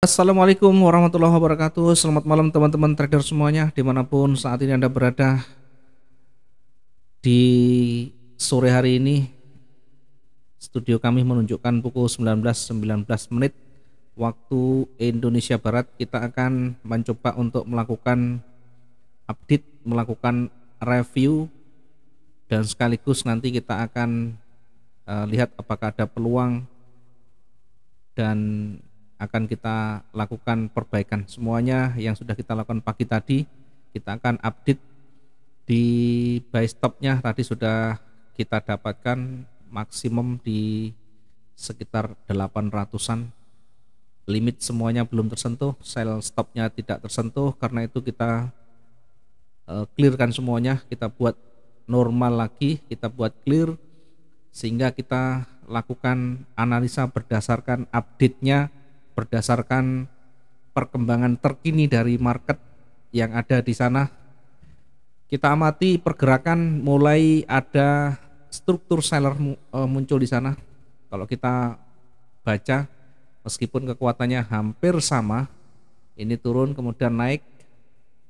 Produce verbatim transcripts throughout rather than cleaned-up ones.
Assalamualaikum warahmatullahi wabarakatuh. Selamat malam teman-teman trader semuanya, dimanapun saat ini Anda berada. Di sore hari ini studio kami menunjukkan pukul sembilan belas lewat sembilan belas menit waktu Indonesia Barat. Kita akan mencoba untuk melakukan update, melakukan review, dan sekaligus nanti kita akan uh, lihat apakah ada peluang dan akan kita lakukan perbaikan. Semuanya yang sudah kita lakukan pagi tadi kita akan update di buy stopnya. Tadi sudah kita dapatkan maksimum di sekitar delapan ratusan, limit semuanya belum tersentuh, sell stopnya tidak tersentuh. Karena itu kita uh, clearkan semuanya, kita buat normal lagi, kita buat clear, sehingga kita lakukan analisa berdasarkan update-nya, berdasarkan perkembangan terkini dari market yang ada di sana. Kita amati pergerakan, mulai ada struktur seller muncul di sana. Kalau kita baca, meskipun kekuatannya hampir sama, ini turun kemudian naik,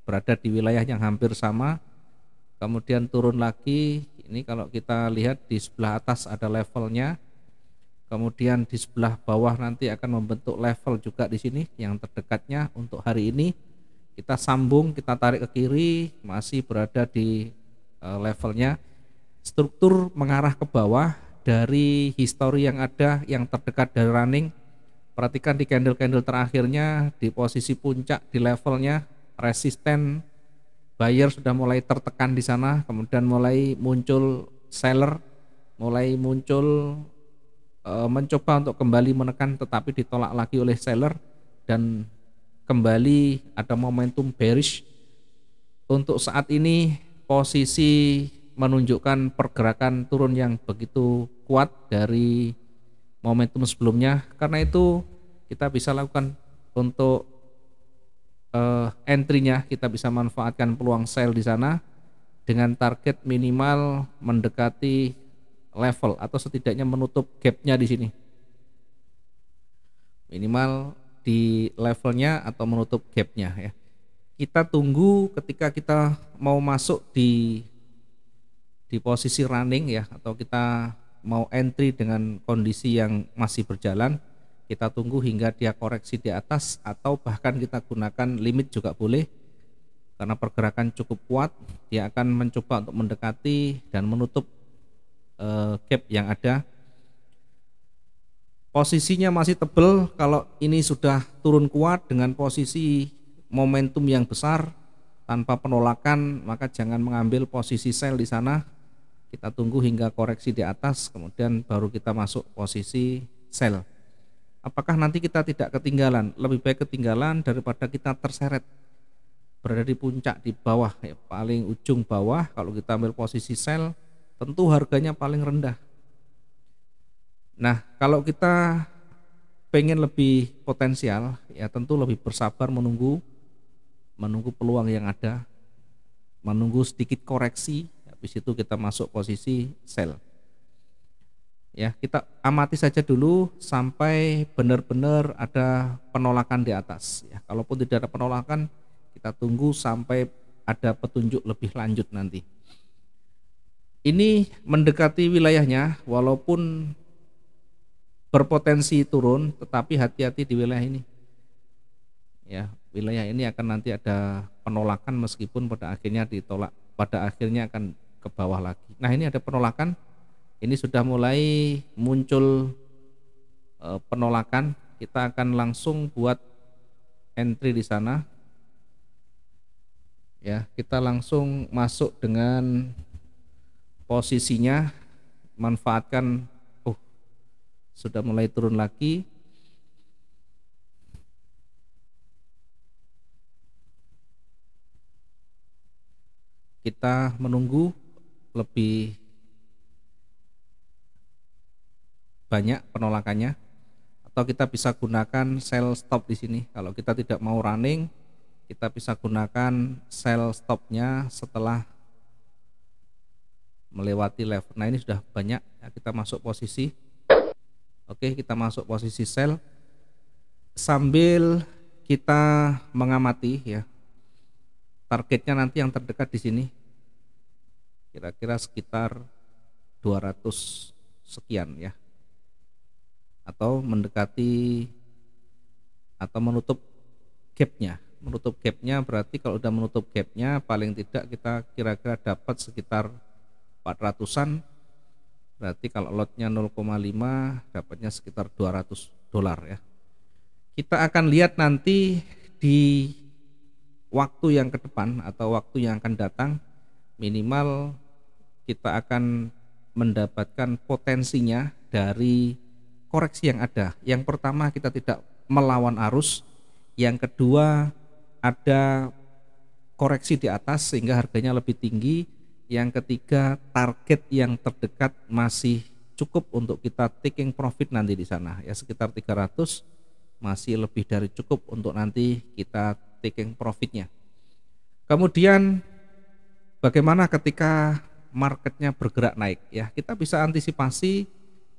berada di wilayah yang hampir sama, kemudian turun lagi. Ini kalau kita lihat di sebelah atas ada levelnya, kemudian di sebelah bawah nanti akan membentuk level juga di sini yang terdekatnya. Untuk hari ini kita sambung, kita tarik ke kiri, masih berada di levelnya. Struktur mengarah ke bawah dari histori yang ada, yang terdekat dari running. Perhatikan di candle-candle terakhirnya, di posisi puncak di levelnya, resisten buyer sudah mulai tertekan di sana, kemudian mulai muncul seller, mulai muncul mencoba untuk kembali menekan, tetapi ditolak lagi oleh seller, dan kembali ada momentum bearish. Untuk saat ini posisi menunjukkan pergerakan turun yang begitu kuat dari momentum sebelumnya. Karena itu kita bisa lakukan untuk uh, entry-nya, kita bisa manfaatkan peluang sell di sana dengan target minimal mendekati level atau setidaknya menutup gapnya di sini, minimal di levelnya atau menutup gapnya ya. Kita tunggu ketika kita mau masuk di di posisi running ya, atau kita mau entry dengan kondisi yang masih berjalan, kita tunggu hingga dia koreksi di atas, atau bahkan kita gunakan limit juga boleh. Karena pergerakan cukup kuat, dia akan mencoba untuk mendekati dan menutup gap yang ada. Posisinya masih tebel. Kalau ini sudah turun kuat dengan posisi momentum yang besar tanpa penolakan, maka jangan mengambil posisi sell di sana. Kita tunggu hingga koreksi di atas, kemudian baru kita masuk posisi sell. Apakah nanti kita tidak ketinggalan? Lebih baik ketinggalan daripada kita terseret, berada di puncak di bawah ya, paling ujung bawah. Kalau kita ambil posisi sell, tentu harganya paling rendah. Nah, kalau kita pengen lebih potensial ya, tentu lebih bersabar menunggu, menunggu peluang yang ada, menunggu sedikit koreksi, habis itu kita masuk posisi sell. Ya, kita amati saja dulu sampai benar-benar ada penolakan di atas ya. Kalaupun tidak ada penolakan, kita tunggu sampai ada petunjuk lebih lanjut nanti. Ini mendekati wilayahnya, walaupun berpotensi turun, tetapi hati-hati di wilayah ini. Ya, wilayah ini akan nanti ada penolakan, meskipun pada akhirnya ditolak, pada akhirnya akan ke bawah lagi. Nah, ini ada penolakan, ini sudah mulai muncul e, penolakan. Kita akan langsung buat entry di sana. Ya, kita langsung masuk dengan posisinya, manfaatkan. Oh, sudah mulai turun lagi. Kita menunggu lebih banyak penolakannya, atau kita bisa gunakan sell stop di sini. Kalau kita tidak mau running, kita bisa gunakan sell stopnya setelah melewati level. Nah, ini sudah banyak ya, kita masuk posisi. Oke, kita masuk posisi sell. sambil kita mengamati ya targetnya nanti yang terdekat di sini kira-kira sekitar dua ratus sekian ya, atau mendekati atau menutup gapnya. Menutup gapnya berarti kalau udah menutup gapnya paling tidak kita kira-kira dapat sekitar empat ratusan, berarti kalau lotnya nol koma lima dapatnya sekitar dua ratus dolar ya. Kita akan lihat nanti di waktu yang ke depan atau waktu yang akan datang, minimal kita akan mendapatkan potensinya dari koreksi yang ada. Yang pertama, kita tidak melawan arus. Yang kedua, ada koreksi di atas sehingga harganya lebih tinggi. Yang ketiga, target yang terdekat masih cukup untuk kita taking profit nanti di sana ya, sekitar tiga ratus. Masih lebih dari cukup untuk nanti kita taking profitnya. Kemudian bagaimana ketika marketnya bergerak naik ya, kita bisa antisipasi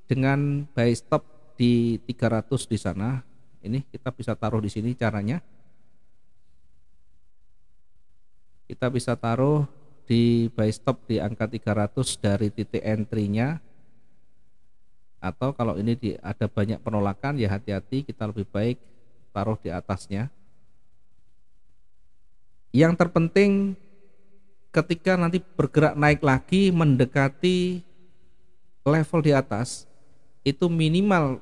dengan buy stop di tiga ratus di sana. Ini kita bisa taruh di sini caranya. Kita bisa taruh di buy stop di angka tiga ratus dari titik entry-nya. Atau kalau ini di, ada banyak penolakan ya hati-hati, kita lebih baik taruh di atasnya. Yang terpenting ketika nanti bergerak naik lagi mendekati level di atas itu minimal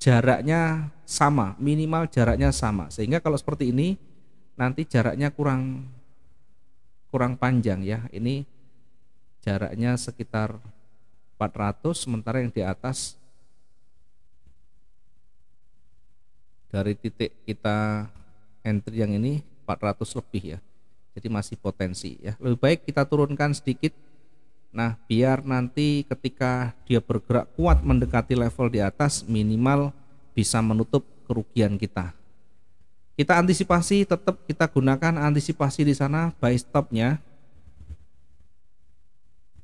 jaraknya sama, minimal jaraknya sama. Sehingga kalau seperti ini nanti jaraknya kurang kurang panjang ya. Ini jaraknya sekitar empat ratus, sementara yang di atas dari titik kita entry yang ini empat ratus lebih ya, jadi masih potensi ya. Lebih baik kita turunkan sedikit, nah biar nanti ketika dia bergerak kuat mendekati level di atas minimal bisa menutup kerugian kita. Kita antisipasi, tetap kita gunakan antisipasi di sana buy stopnya.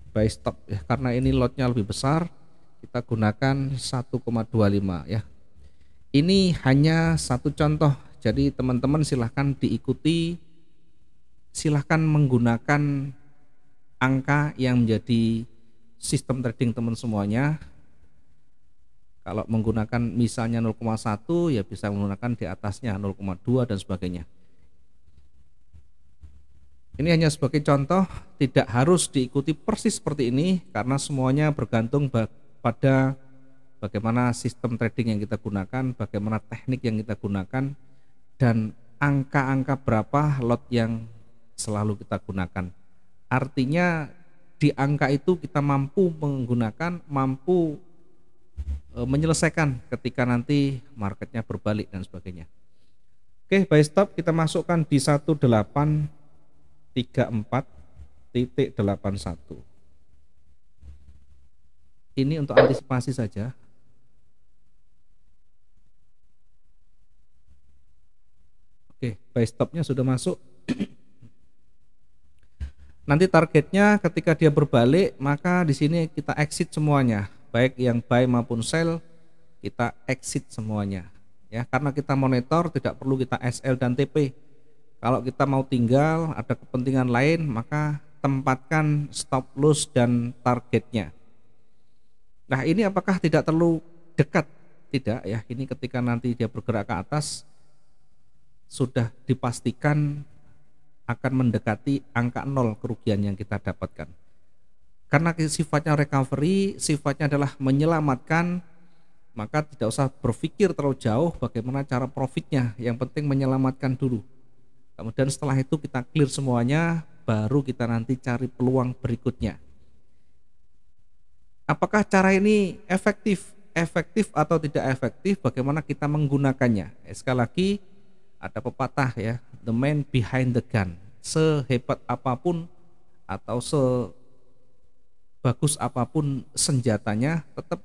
Buy stop ya, karena ini lotnya lebih besar, kita gunakan satu koma dua lima ya. Ini hanya satu contoh, jadi teman-teman silahkan diikuti, silahkan menggunakan angka yang menjadi sistem trading teman semuanya. Kalau menggunakan misalnya nol koma satu ya bisa menggunakan di atasnya nol koma dua dan sebagainya. Ini hanya sebagai contoh, tidak harus diikuti persis seperti ini karena semuanya bergantung pada bagaimana sistem trading yang kita gunakan, bagaimana teknik yang kita gunakan, dan angka-angka berapa lot yang selalu kita gunakan. Artinya di angka itu kita mampu menggunakan, mampu e, menyelesaikan ketika nanti marketnya berbalik dan sebagainya. Oke, buy stop kita masukkan di satu delapan tiga empat titik delapan satu. Ini untuk antisipasi saja. Oke, buy stopnya sudah masuk. Nanti targetnya ketika dia berbalik maka di sini kita exit semuanya, baik yang buy maupun sell kita exit semuanya ya, karena kita monitor tidak perlu kita S L dan T P. Kalau kita mau tinggal, ada kepentingan lain, maka tempatkan stop loss dan targetnya. Nah, ini apakah tidak terlalu dekat? Tidak ya, ini ketika nanti dia bergerak ke atas, sudah dipastikan akan mendekati angka nol kerugian yang kita dapatkan. Karena sifatnya recovery, sifatnya adalah menyelamatkan, maka tidak usah berpikir terlalu jauh bagaimana cara profitnya, yang penting menyelamatkan dulu. Kemudian setelah itu kita clear semuanya, baru kita nanti cari peluang berikutnya. Apakah cara ini efektif? Efektif atau tidak efektif? Bagaimana kita menggunakannya? Sekali lagi ada pepatah ya, the man behind the gun. Sehebat apapun atau sebagus apapun senjatanya, tetap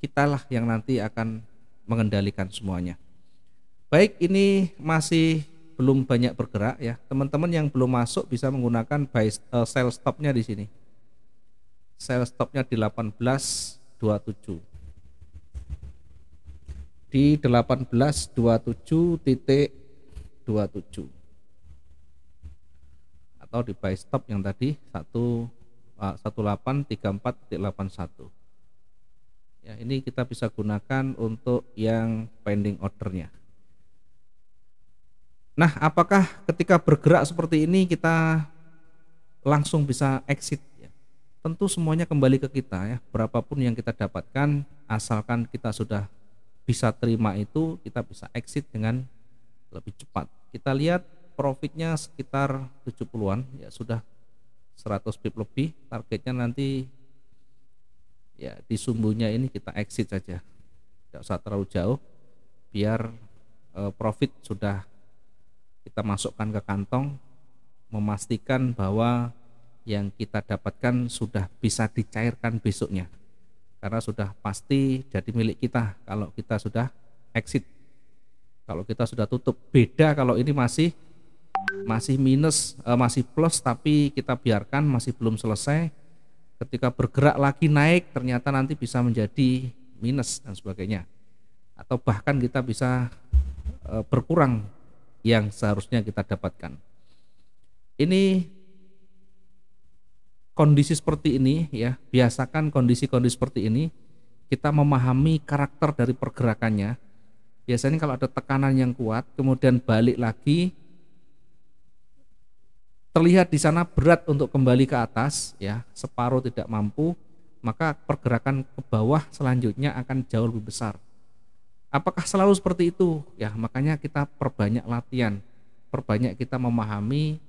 kitalah yang nanti akan mengendalikan semuanya. Baik, ini masih belum banyak bergerak ya. Teman-teman yang belum masuk bisa menggunakan buy uh, sell stopnya di sini. Sell stopnya di delapan belas dua puluh tujuh. Di di delapan belas dua puluh tujuh titik dua puluh tujuh atau di buy stop yang tadi satu delapan tiga empat titik delapan satu. Ya, ini kita bisa gunakan untuk yang pending ordernya. Nah, apakah ketika bergerak seperti ini kita langsung bisa exit? Tentu semuanya kembali ke kita ya. Berapapun yang kita dapatkan, asalkan kita sudah bisa terima itu, kita bisa exit dengan lebih cepat. Kita lihat profitnya sekitar tujuh puluhan, ya sudah seratus pip lebih. Targetnya nanti ya di sumbunya ini kita exit saja, tidak usah terlalu jauh, biar eh, profit sudah kita masukkan ke kantong, memastikan bahwa yang kita dapatkan sudah bisa dicairkan besoknya, karena sudah pasti jadi milik kita kalau kita sudah exit, kalau kita sudah tutup. Beda kalau ini masih masih minus, eh, masih plus tapi kita biarkan, masih belum selesai, ketika bergerak lagi naik ternyata nanti bisa menjadi minus dan sebagainya, atau bahkan kita bisa eh, berkurang yang seharusnya kita dapatkan. Ini kondisi seperti ini ya, biasakan kondisi-kondisi seperti ini, kita memahami karakter dari pergerakannya. Biasanya kalau ada tekanan yang kuat kemudian balik lagi, terlihat di sana berat untuk kembali ke atas ya, separuh tidak mampu, maka pergerakan ke bawah selanjutnya akan jauh lebih besar. Apakah selalu seperti itu? Ya, makanya kita perbanyak latihan, perbanyak kita memahami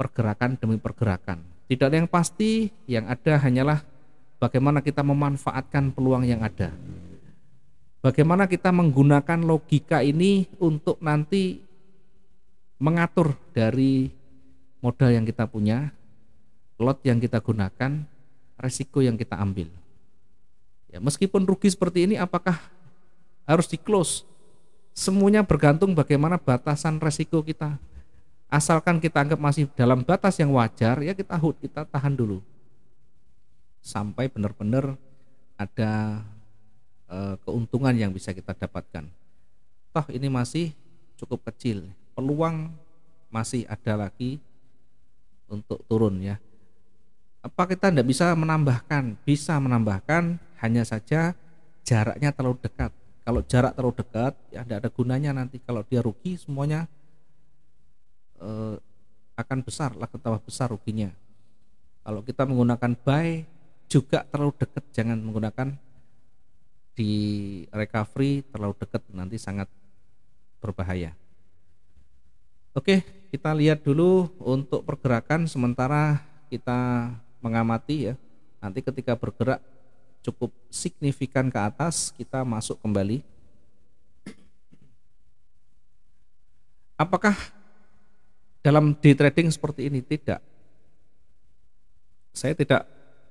pergerakan demi pergerakan. Tidak ada yang pasti, yang ada hanyalah bagaimana kita memanfaatkan peluang yang ada. Bagaimana kita menggunakan logika ini untuk nanti mengatur dari modal yang kita punya, lot yang kita gunakan, resiko yang kita ambil. Ya, meskipun rugi seperti ini, apakah harus di-close? Semuanya bergantung bagaimana batasan resiko kita. Asalkan kita anggap masih dalam batas yang wajar, ya kita hold, kita tahan dulu sampai benar-benar ada e, keuntungan yang bisa kita dapatkan. Toh ini masih cukup kecil, peluang masih ada lagi untuk turun ya. Apa kita tidak bisa menambahkan? Bisa menambahkan, hanya saja jaraknya terlalu dekat. Kalau jarak terlalu dekat, ya tidak ada gunanya, nanti kalau dia rugi semuanya akan besar lah, ketawa besar ruginya. Kalau kita menggunakan buy juga terlalu dekat, jangan menggunakan di recovery terlalu dekat, nanti sangat berbahaya. Oke, kita lihat dulu untuk pergerakan sementara kita mengamati ya. Nanti ketika bergerak cukup signifikan ke atas, kita masuk kembali. Apakah dalam day trading seperti ini? Tidak, saya tidak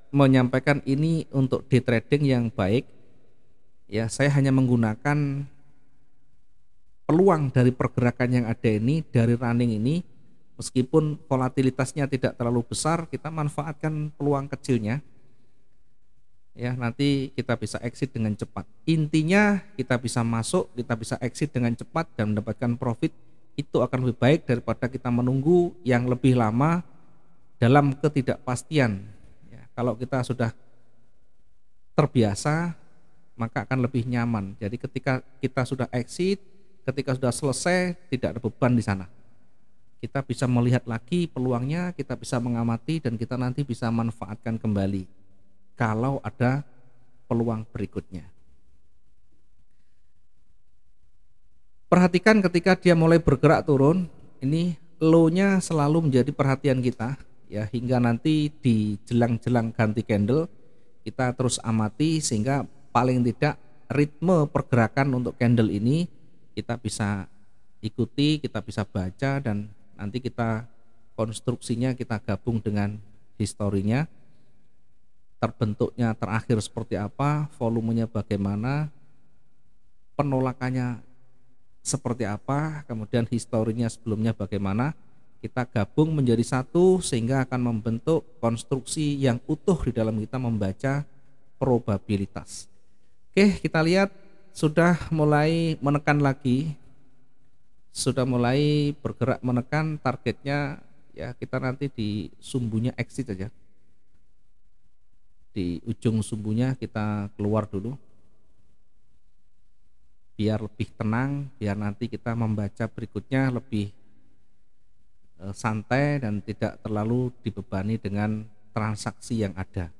menyampaikan ini untuk day trading yang baik ya. Saya hanya menggunakan peluang dari pergerakan yang ada ini, dari running ini. Meskipun volatilitasnya tidak terlalu besar, kita manfaatkan peluang kecilnya ya, nanti kita bisa exit dengan cepat. Intinya kita bisa masuk, kita bisa exit dengan cepat dan mendapatkan profit. Itu akan lebih baik daripada kita menunggu yang lebih lama dalam ketidakpastian ya. Kalau kita sudah terbiasa, maka akan lebih nyaman. Jadi ketika kita sudah exit, ketika sudah selesai, tidak ada beban di sana. Kita bisa melihat lagi peluangnya, kita bisa mengamati, dan kita nanti bisa manfaatkan kembali kalau ada peluang berikutnya. Perhatikan ketika dia mulai bergerak turun, ini low-nya selalu menjadi perhatian kita ya, hingga nanti di jelang-jelang ganti candle kita terus amati, sehingga paling tidak ritme pergerakan untuk candle ini kita bisa ikuti, kita bisa baca, dan nanti kita konstruksinya kita gabung dengan historinya, terbentuknya terakhir seperti apa, volumenya bagaimana, penolakannya seperti apa, kemudian historinya sebelumnya bagaimana, kita gabung menjadi satu sehingga akan membentuk konstruksi yang utuh di dalam kita membaca probabilitas. Oke, kita lihat sudah mulai menekan lagi, sudah mulai bergerak menekan targetnya ya, kita nanti di sumbunya exit saja, di ujung sumbunya kita keluar dulu biar lebih tenang, biar nanti kita membaca berikutnya lebih eh, santai dan tidak terlalu dibebani dengan transaksi yang ada.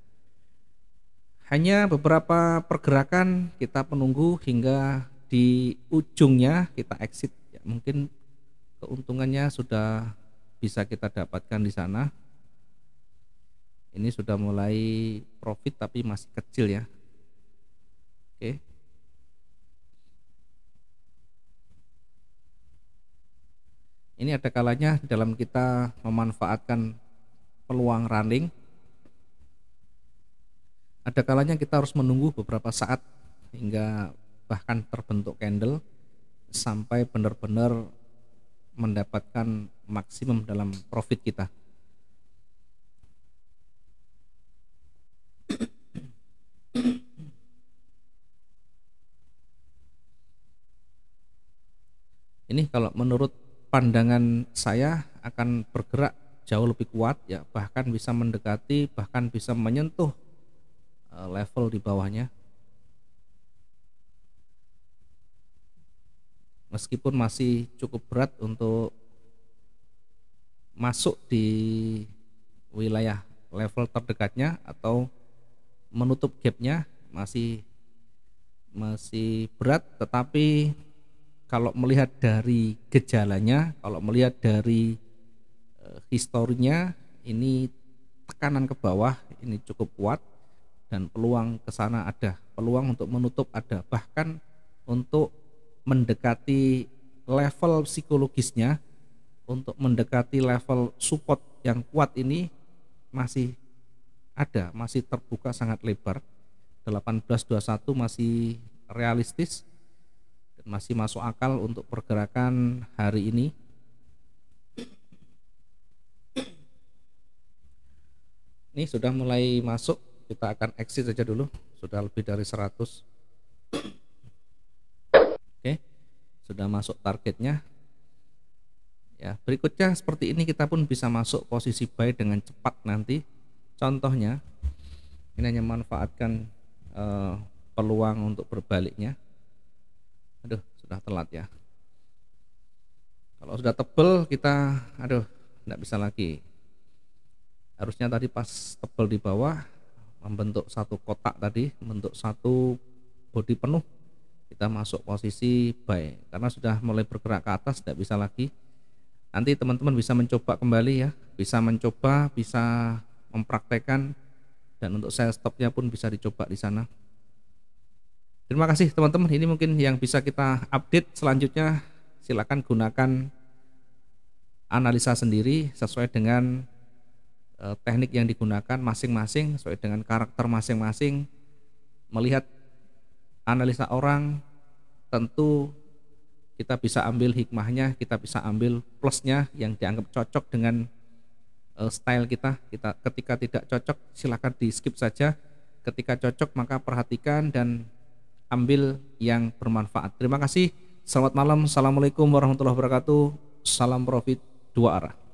Hanya beberapa pergerakan kita menunggu hingga di ujungnya kita exit ya, mungkin keuntungannya sudah bisa kita dapatkan di sana. Ini sudah mulai profit tapi masih kecil ya. Oke, ini ada kalanya dalam kita memanfaatkan peluang running, ada kalanya kita harus menunggu beberapa saat hingga bahkan terbentuk candle sampai benar-benar mendapatkan maksimum dalam profit kita. Ini kalau menurut pandangan saya akan bergerak jauh lebih kuat ya, bahkan bisa mendekati, bahkan bisa menyentuh level di bawahnya, meskipun masih cukup berat untuk masuk di wilayah level terdekatnya atau menutup gapnya, masih masih berat. Tetapi kalau melihat dari gejalanya, kalau melihat dari e, historinya, ini tekanan ke bawah ini cukup kuat dan peluang ke sana ada, peluang untuk menutup ada, bahkan untuk mendekati level psikologisnya, untuk mendekati level support yang kuat ini masih ada, masih terbuka sangat lebar. Delapan belas dua puluh satu masih realistis dan masih masuk akal untuk pergerakan hari ini. Ini sudah mulai masuk, kita akan exit saja dulu, sudah lebih dari seratus. Oke, sudah masuk targetnya ya. Berikutnya seperti ini kita pun bisa masuk posisi buy dengan cepat nanti. Contohnya ini hanya memanfaatkan eh, peluang untuk berbaliknya. Aduh, sudah telat ya. Kalau sudah tebel kita aduh tidak bisa lagi, harusnya tadi pas tebel di bawah membentuk satu kotak tadi, membentuk satu body penuh, kita masuk posisi buy. Karena sudah mulai bergerak ke atas tidak bisa lagi. Nanti teman-teman bisa mencoba kembali ya, bisa mencoba, bisa mempraktekkan, dan untuk saya stopnya pun bisa dicoba di sana. Terima kasih teman-teman, ini mungkin yang bisa kita update. Selanjutnya silakan gunakan analisa sendiri sesuai dengan teknik yang digunakan masing-masing, sesuai dengan karakter masing-masing. Melihat analisa orang tentu kita bisa ambil hikmahnya, kita bisa ambil plusnya yang dianggap cocok dengan style kita. Kita ketika tidak cocok silahkan di skip saja, ketika cocok maka perhatikan dan ambil yang bermanfaat. Terima kasih, selamat malam, assalamualaikum warahmatullahi wabarakatuh, salam profit dua arah.